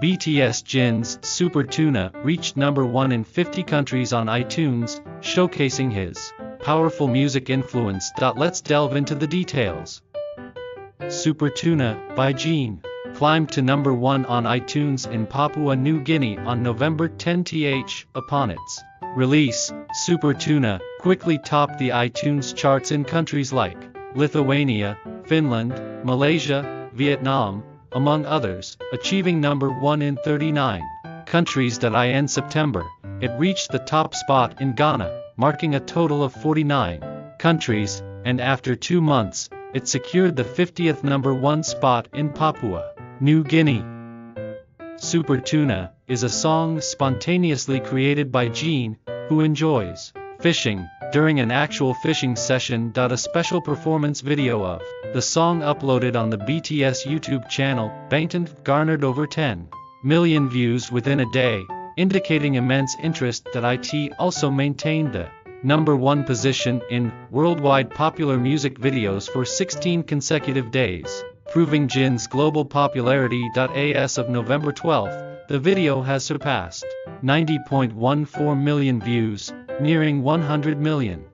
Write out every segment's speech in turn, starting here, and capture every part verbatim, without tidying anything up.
B T S Jin's Super Tuna reached number one in fifty countries on iTunes, showcasing his powerful music influence. Let's delve into the details. Super Tuna by Jin climbed to number one on iTunes in Papua New Guinea on November tenth. Upon its release, Super Tuna quickly topped the iTunes charts in countries like Lithuania, Finland, Malaysia, Vietnam, among others, achieving number one in thirty-nine countries. In September, it reached the top spot in Ghana, marking a total of forty-nine countries, and after two months, it secured the fiftieth number one spot in Papua New Guinea. Super Tuna is a song spontaneously created by Jin, who enjoys fishing, during an actual fishing session. A special performance video of the song uploaded on the B T S YouTube channel Bangtan garnered over ten million views within a day, indicating immense interest. That it also maintained the number one position in worldwide popular music videos for sixteen consecutive days, proving Jin's global popularity. As of November twelfth, the video has surpassed ninety point one four million views, nearing one hundred million.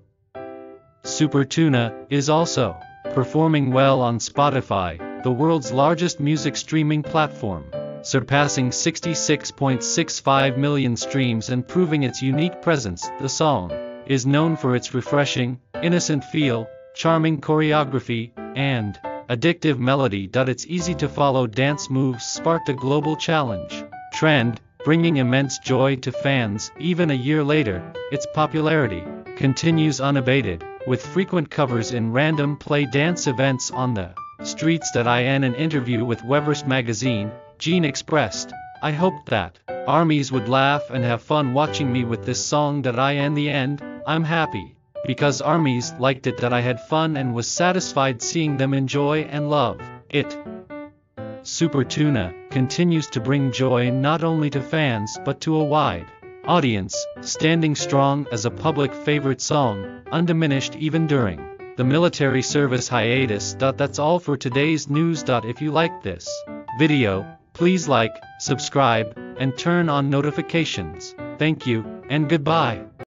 Super Tuna is also performing well on Spotify, the world's largest music streaming platform, surpassing sixty-six point six five million streams and proving its unique presence. The song is known for its refreshing, innocent feel, charming choreography, and addictive melody. Its easy-to-follow dance moves sparked a global challenge trend, bringing immense joy to fans. Even a year later, its popularity continues unabated, with frequent covers in random play dance events on the streets. In an interview with Weverse magazine, Jin expressed, "I hoped that ARMYs would laugh and have fun watching me with this song. In the end, I'm happy, because ARMYs liked it, that I had fun and was satisfied seeing them enjoy and love it." Super Tuna continues to bring joy not only to fans but to a wide audience, standing strong as a public favorite song, undiminished even during the military service hiatus. That's all for today's news. If you liked this video, please like, subscribe, and turn on notifications. Thank you, and goodbye.